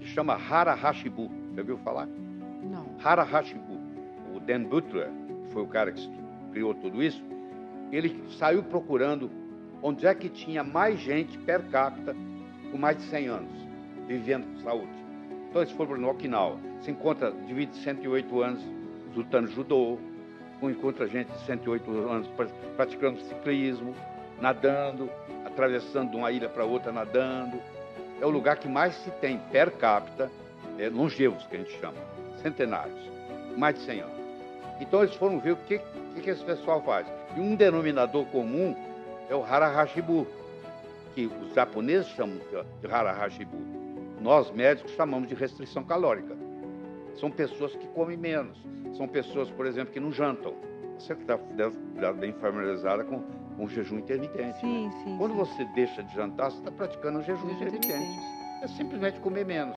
que chama Hara Hachi Bu. Já ouviu falar? Não. Hara Hachi Bu. O Dan Buettner, que foi o cara que criou tudo isso, ele saiu procurando onde é que tinha mais gente per capita com mais de 100 anos, vivendo com saúde. Então eles foram para Okinawa. Se encontra, divide 108 anos lutando judô, encontra gente de 108 anos praticando ciclismo, nadando, atravessando de uma ilha para outra nadando. É o lugar que mais se tem per capita, longevos que a gente chama, centenários, mais de 100 anos. Então eles foram ver o que esse pessoal faz. E um denominador comum é o Hara Hachi Bu, que os japoneses chamam de Hara Hachi Bu. Nós, médicos, chamamos de restrição calórica. São pessoas que comem menos. São pessoas, por exemplo, que não jantam. Você está bem familiarizada com o jejum intermitente. Sim, né? Quando você deixa de jantar, você está praticando o jejum intermitente. É simplesmente comer menos.